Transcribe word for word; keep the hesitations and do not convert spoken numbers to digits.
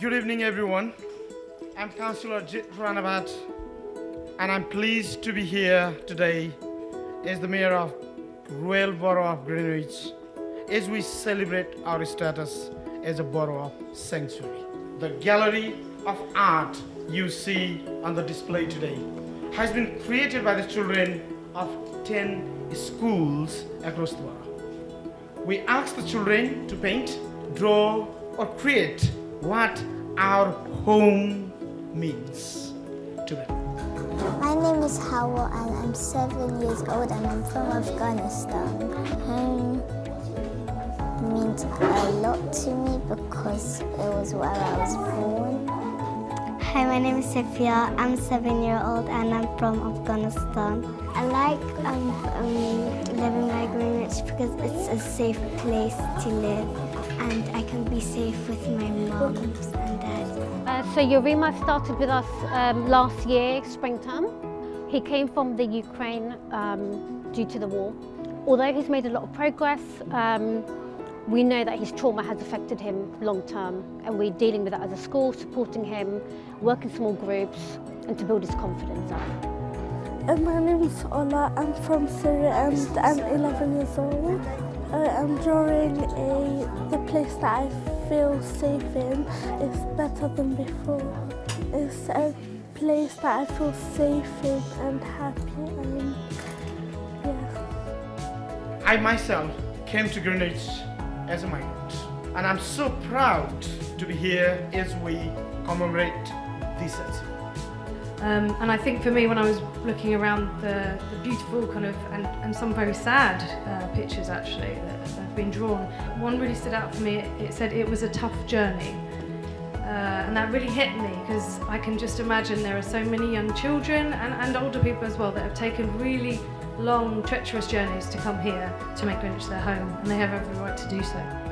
Good evening, everyone. I'm Councillor Jit Ranavath, and I'm pleased to be here today as the Mayor of Royal Borough of Greenwich as we celebrate our status as a Borough of Sanctuary. The gallery of art you see on the display today has been created by the children of ten schools across the borough. We ask the children to paint, draw, or create what our home means to them. My name is Hawa and I'm seven years old and I'm from Afghanistan. Home means a lot to me because it was where I was born. Hi, my name is Safia. I'm seven years old and I'm from Afghanistan. I like um, um, living by Greenwich because it's a safe place to live. And I can be safe with my mom and dad. Uh, so Yurima started with us um, last year, springtime. He came from the Ukraine um, due to the war. Although he's made a lot of progress, um, we know that his trauma has affected him long term, and we're dealing with that as a school, supporting him, work in small groups, and to build his confidence up. My name is Ola, I'm from Syria and I'm eleven years old. Uh, I'm drawing a, the place that I feel safe in. It's better than before. It's a place that I feel safe in and happy in. Yeah. I myself came to Greenwich as a migrant, and I'm so proud to be here as we commemorate this achievement. Um, and I think for me, when I was looking around the, the beautiful kind of, and, and some very sad uh, pictures actually that have been drawn, one really stood out for me. It, it said it was a tough journey. Uh, and that really hit me because I can just imagine there are so many young children and, and older people as well that have taken really long, treacherous journeys to come here to make Greenwich their home, and they have every right to do so.